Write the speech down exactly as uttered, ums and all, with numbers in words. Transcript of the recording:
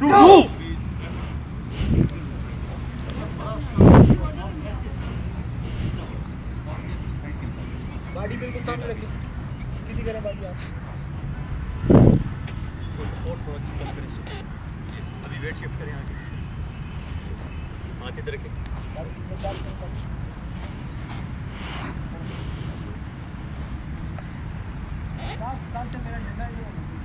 Go! गाड़ी बिल्कुल सामने रखी, सीधी करें गाड़ी आप। अभी वेट शिफ्ट करें आगे, हाथ इधर रखें। That's the